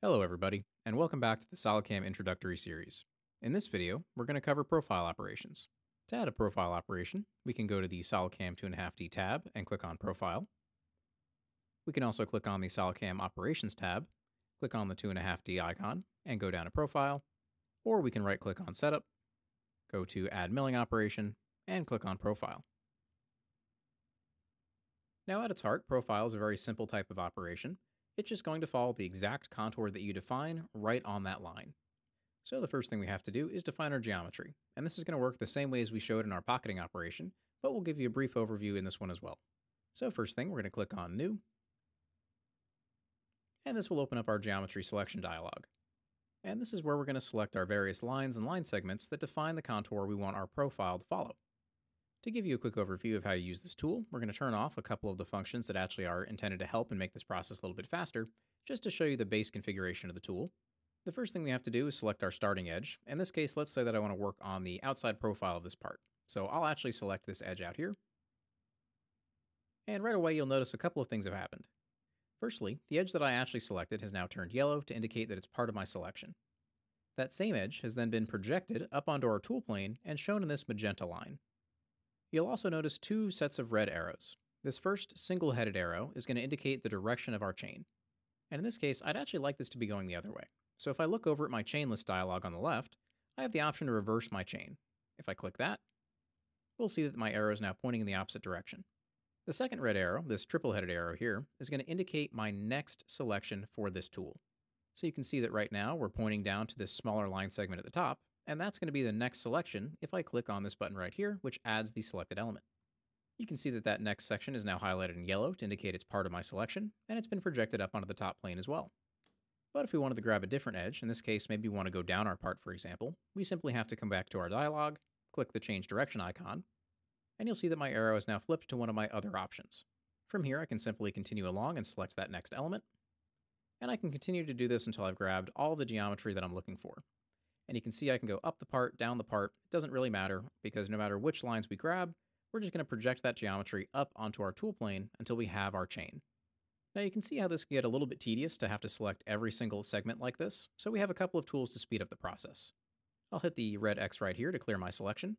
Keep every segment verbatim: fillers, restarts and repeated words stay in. Hello everybody, and welcome back to the SolidCAM introductory series. In this video, we're going to cover profile operations. To add a profile operation, we can go to the SolidCAM two point five D tab and click on Profile. We can also click on the SolidCAM Operations tab, click on the two point five D icon, and go down to Profile, or we can right-click on Setup, go to Add Milling Operation, and click on Profile. Now at its heart, Profile is a very simple type of operation. It's just going to follow the exact contour that you define right on that line. So the first thing we have to do is define our geometry, and this is going to work the same way as we showed in our pocketing operation, but we'll give you a brief overview in this one as well. So first thing, we're going to click on New, and this will open up our geometry selection dialog. And this is where we're going to select our various lines and line segments that define the contour we want our profile to follow. To give you a quick overview of how you use this tool, we're going to turn off a couple of the functions that actually are intended to help and make this process a little bit faster, just to show you the base configuration of the tool. The first thing we have to do is select our starting edge. In this case, let's say that I want to work on the outside profile of this part. So I'll actually select this edge out here. And right away, you'll notice a couple of things have happened. Firstly, the edge that I actually selected has now turned yellow to indicate that it's part of my selection. That same edge has then been projected up onto our tool plane and shown in this magenta line. You'll also notice two sets of red arrows. This first single-headed arrow is going to indicate the direction of our chain. And in this case, I'd actually like this to be going the other way. So if I look over at my chain list dialog on the left, I have the option to reverse my chain. If I click that, we'll see that my arrow is now pointing in the opposite direction. The second red arrow, this triple-headed arrow here, is going to indicate my next selection for this tool. So you can see that right now we're pointing down to this smaller line segment at the top, and that's going to be the next selection if I click on this button right here, which adds the selected element. You can see that that next section is now highlighted in yellow to indicate it's part of my selection, and it's been projected up onto the top plane as well. But if we wanted to grab a different edge, in this case maybe we want to go down our part for example, we simply have to come back to our dialog, click the change direction icon, and you'll see that my arrow is now flipped to one of my other options. From here I can simply continue along and select that next element, and I can continue to do this until I've grabbed all the geometry that I'm looking for. And you can see I can go up the part, down the part, it doesn't really matter because no matter which lines we grab, we're just going to project that geometry up onto our tool plane until we have our chain. Now you can see how this can get a little bit tedious to have to select every single segment like this, so we have a couple of tools to speed up the process. I'll hit the red X right here to clear my selection,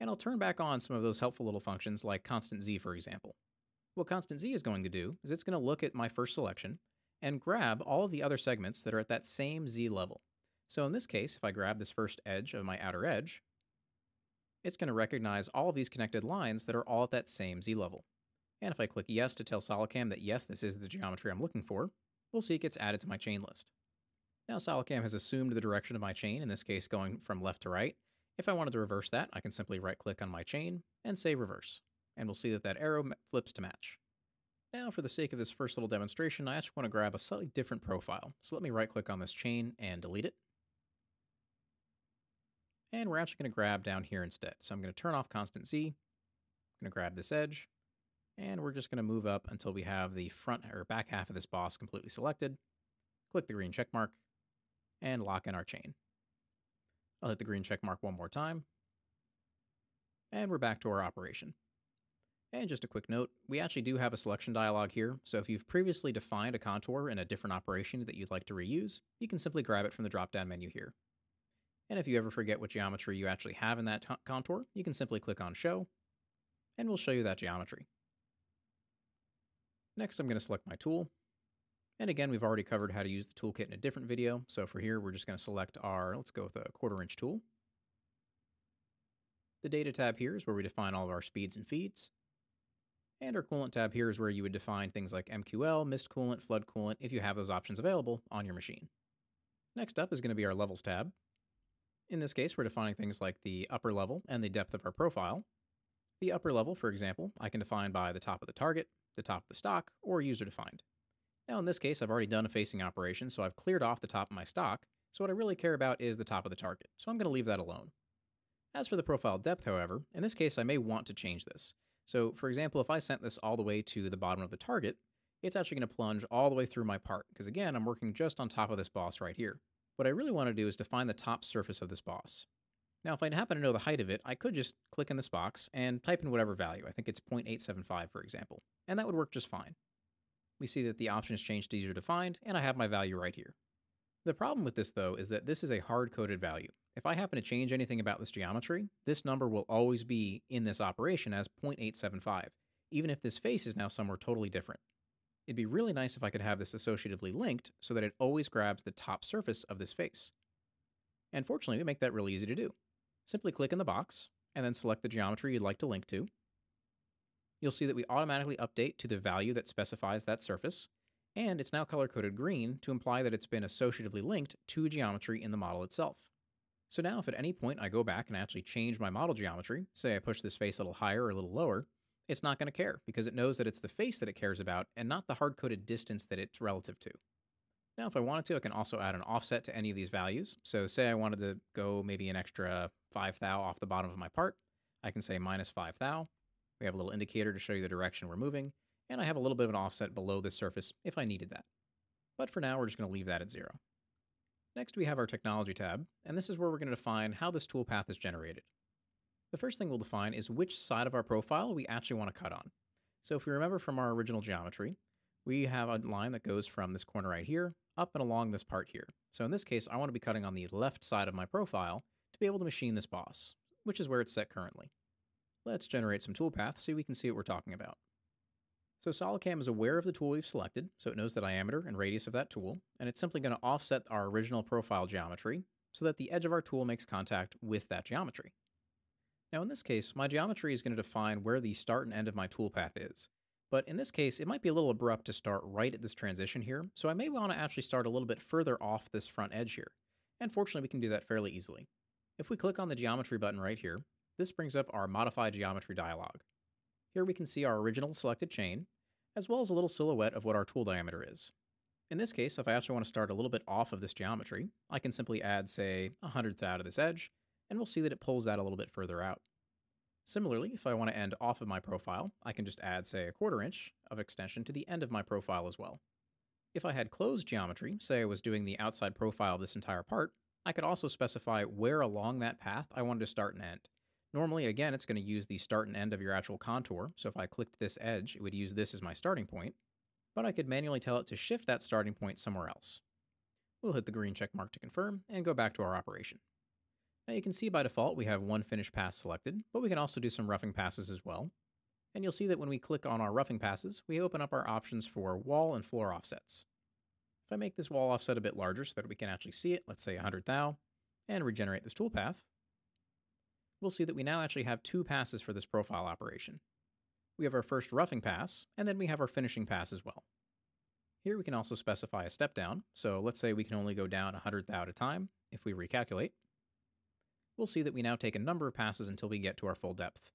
and I'll turn back on some of those helpful little functions like constant Z for example. What constant Z is going to do is it's going to look at my first selection and grab all of the other segments that are at that same Z level. So in this case, if I grab this first edge of my outer edge, it's going to recognize all of these connected lines that are all at that same Z level. And if I click yes to tell SolidCAM that yes, this is the geometry I'm looking for, we'll see it gets added to my chain list. Now SolidCAM has assumed the direction of my chain, in this case going from left to right. If I wanted to reverse that, I can simply right click on my chain and say reverse, and we'll see that that arrow flips to match. Now for the sake of this first little demonstration, I actually want to grab a slightly different profile. So let me right click on this chain and delete it. And we're actually going to grab down here instead. So I'm going to turn off constant Z, I'm going to grab this edge, and we're just going to move up until we have the front or back half of this boss completely selected. Click the green check mark, and lock in our chain. I'll hit the green check mark one more time, and we're back to our operation. And just a quick note, we actually do have a selection dialog here, so if you've previously defined a contour in a different operation that you'd like to reuse, you can simply grab it from the drop-down menu here. And if you ever forget what geometry you actually have in that contour, you can simply click on Show, and we'll show you that geometry. Next, I'm going to select my tool. And again, we've already covered how to use the toolkit in a different video. So for here, we're just going to select our, let's go with a quarter inch tool. The Data tab here is where we define all of our speeds and feeds. And our Coolant tab here is where you would define things like M Q L, mist coolant, flood coolant, if you have those options available on your machine. Next up is going to be our Levels tab. In this case, we're defining things like the upper level and the depth of our profile. The upper level, for example, I can define by the top of the target, the top of the stock, or user-defined. Now in this case, I've already done a facing operation, so I've cleared off the top of my stock, so what I really care about is the top of the target, so I'm going to leave that alone. As for the profile depth, however, in this case I may want to change this. So for example, if I sent this all the way to the bottom of the target, it's actually going to plunge all the way through my part, because again, I'm working just on top of this boss right here. What I really want to do is define the top surface of this boss. Now if I happen to know the height of it, I could just click in this box and type in whatever value. I think it's zero point eight seven five for example, and that would work just fine. We see that the option is changed to user defined, and I have my value right here. The problem with this, though, is that this is a hard-coded value. If I happen to change anything about this geometry, this number will always be in this operation as zero point eight seven five, even if this face is now somewhere totally different. It'd be really nice if I could have this associatively linked so that it always grabs the top surface of this face. And fortunately, we make that really easy to do. Simply click in the box, and then select the geometry you'd like to link to. You'll see that we automatically update to the value that specifies that surface, and it's now color-coded green to imply that it's been associatively linked to geometry in the model itself. So now if at any point I go back and actually change my model geometry, say I push this face a little higher or a little lower, it's not going to care because it knows that it's the face that it cares about and not the hard-coded distance that it's relative to. Now if I wanted to, I can also add an offset to any of these values. So say I wanted to go maybe an extra five thou off the bottom of my part, I can say minus five thou. We have a little indicator to show you the direction we're moving, and I have a little bit of an offset below this surface if I needed that. But for now, we're just going to leave that at zero. Next, we have our Technology tab, and this is where we're going to define how this toolpath is generated. The first thing we'll define is which side of our profile we actually want to cut on. So if we remember from our original geometry, we have a line that goes from this corner right here up and along this part here. So in this case, I want to be cutting on the left side of my profile to be able to machine this boss, which is where it's set currently. Let's generate some toolpaths so we can see what we're talking about. So SolidCAM is aware of the tool we've selected, so it knows the diameter and radius of that tool, and it's simply going to offset our original profile geometry so that the edge of our tool makes contact with that geometry. Now in this case, my geometry is going to define where the start and end of my toolpath is, but in this case, it might be a little abrupt to start right at this transition here, so I may want to actually start a little bit further off this front edge here, and fortunately we can do that fairly easily. If we click on the geometry button right here, this brings up our Modify Geometry dialog. Here we can see our original selected chain, as well as a little silhouette of what our tool diameter is. In this case, if I actually want to start a little bit off of this geometry, I can simply add, say, one hundredth thou to this edge, and we'll see that it pulls that a little bit further out. Similarly, if I want to end off of my profile, I can just add, say, a quarter inch of extension to the end of my profile as well. If I had closed geometry, say I was doing the outside profile of this entire part, I could also specify where along that path I wanted to start and end. Normally, again, it's going to use the start and end of your actual contour, so if I clicked this edge, it would use this as my starting point, but I could manually tell it to shift that starting point somewhere else. We'll hit the green check mark to confirm, and go back to our operation. Now you can see by default we have one finished pass selected, but we can also do some roughing passes as well, and you'll see that when we click on our roughing passes, we open up our options for wall and floor offsets. If I make this wall offset a bit larger so that we can actually see it, let's say one hundredth thou, and regenerate this toolpath, we'll see that we now actually have two passes for this profile operation. We have our first roughing pass, and then we have our finishing pass as well. Here we can also specify a step down, so let's say we can only go down one hundredth thou at a time. If we recalculate, we'll see that we now take a number of passes until we get to our full depth.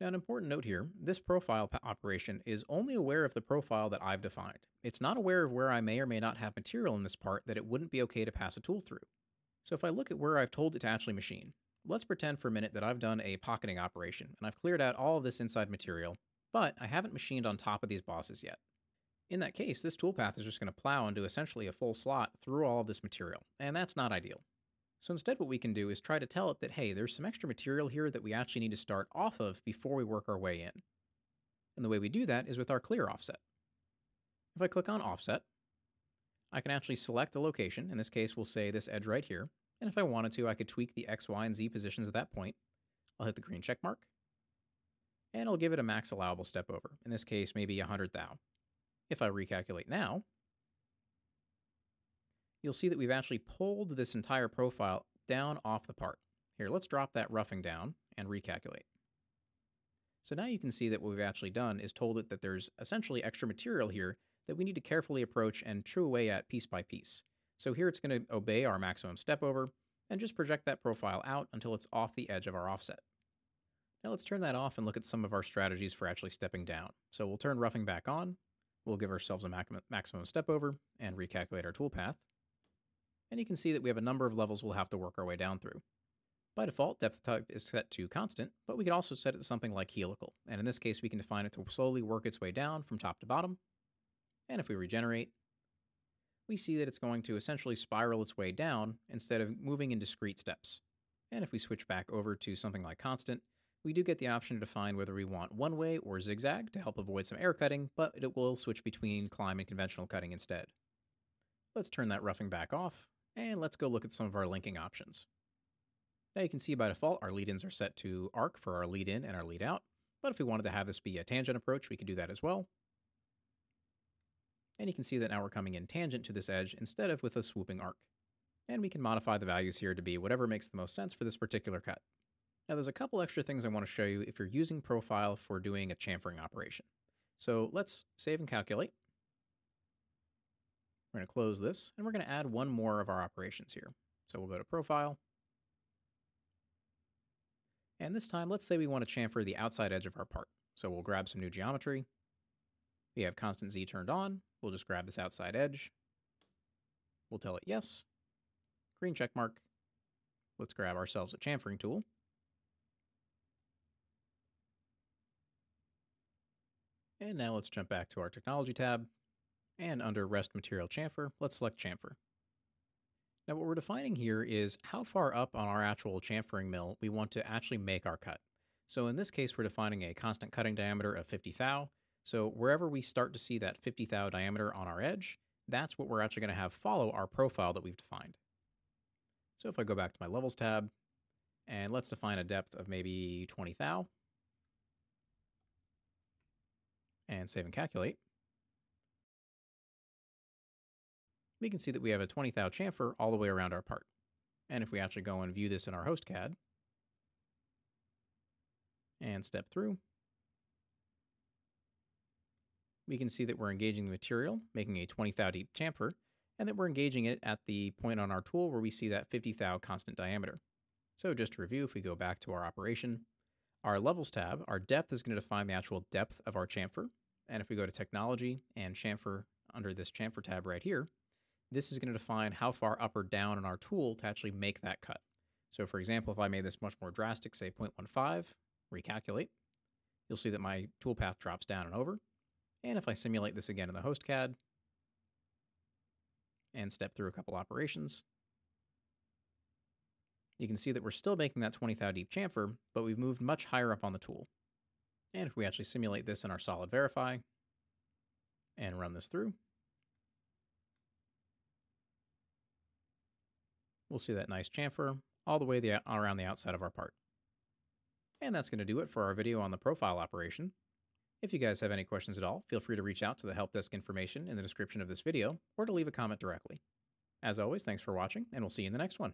Now an important note here, this profile operation is only aware of the profile that I've defined. It's not aware of where I may or may not have material in this part that it wouldn't be okay to pass a tool through. So if I look at where I've told it to actually machine, let's pretend for a minute that I've done a pocketing operation, and I've cleared out all of this inside material, but I haven't machined on top of these bosses yet. In that case, this toolpath is just going to plow into essentially a full slot through all of this material, and that's not ideal. So instead what we can do is try to tell it that, hey, there's some extra material here that we actually need to start off of before we work our way in. And the way we do that is with our clear offset. If I click on offset, I can actually select a location. In this case, we'll say this edge right here. And if I wanted to, I could tweak the X, Y, and Z positions at that point. I'll hit the green check mark, and I'll give it a max allowable step over. In this case, maybe one hundredth thou. If I recalculate now, you'll see that we've actually pulled this entire profile down off the part. Here, let's drop that roughing down and recalculate. So now you can see that what we've actually done is told it that there's essentially extra material here that we need to carefully approach and chew away at piece by piece. So here it's going to obey our maximum step over and just project that profile out until it's off the edge of our offset. Now let's turn that off and look at some of our strategies for actually stepping down. So we'll turn roughing back on, we'll give ourselves a maximum step over and recalculate our toolpath. And you can see that we have a number of levels we'll have to work our way down through. By default, depth type is set to constant, but we can also set it to something like helical. And in this case, we can define it to slowly work its way down from top to bottom. And if we regenerate, we see that it's going to essentially spiral its way down instead of moving in discrete steps. And if we switch back over to something like constant, we do get the option to define whether we want one-way or zigzag to help avoid some air cutting, but it will switch between climb and conventional cutting instead. Let's turn that roughing back off, And let's go look at some of our linking options. Now you can see by default our lead-ins are set to arc for our lead-in and our lead-out, but if we wanted to have this be a tangent approach, we could do that as well. And you can see that now we're coming in tangent to this edge instead of with a swooping arc. And we can modify the values here to be whatever makes the most sense for this particular cut. Now there's a couple extra things I want to show you if you're using profile for doing a chamfering operation. So let's save and calculate. We're going to close this, and we're going to add one more of our operations here. So we'll go to profile. And this time, let's say we want to chamfer the outside edge of our part. So we'll grab some new geometry. We have constant Z turned on. We'll just grab this outside edge. We'll tell it yes. Green check mark. Let's grab ourselves a chamfering tool. And now let's jump back to our technology tab. And under rest material chamfer, let's select chamfer. Now what we're defining here is how far up on our actual chamfering mill we want to actually make our cut. So in this case, we're defining a constant cutting diameter of fifty thou. So wherever we start to see that fifty thou diameter on our edge, that's what we're actually going to have follow our profile that we've defined. So if I go back to my levels tab, and let's define a depth of maybe twenty thou, and save and calculate, we can see that we have a twenty thou chamfer all the way around our part. And if we actually go and view this in our host C A D, and step through, we can see that we're engaging the material, making a twenty thou deep chamfer, and that we're engaging it at the point on our tool where we see that fifty thou constant diameter. So just to review, if we go back to our operation, our levels tab, our depth is going to define the actual depth of our chamfer. And if we go to technology and chamfer under this chamfer tab right here, this is going to define how far up or down in our tool to actually make that cut. So for example, if I made this much more drastic, say zero point one five, recalculate, you'll see that my toolpath drops down and over. And if I simulate this again in the host C A D and step through a couple operations, you can see that we're still making that twenty thou deep chamfer, but we've moved much higher up on the tool. And if we actually simulate this in our solid verify and run this through, we'll see that nice chamfer all the way the, around the outside of our part. And that's going to do it for our video on the profile operation. If you guys have any questions at all, feel free to reach out to the help desk information in the description of this video or to leave a comment directly. As always, thanks for watching, and we'll see you in the next one.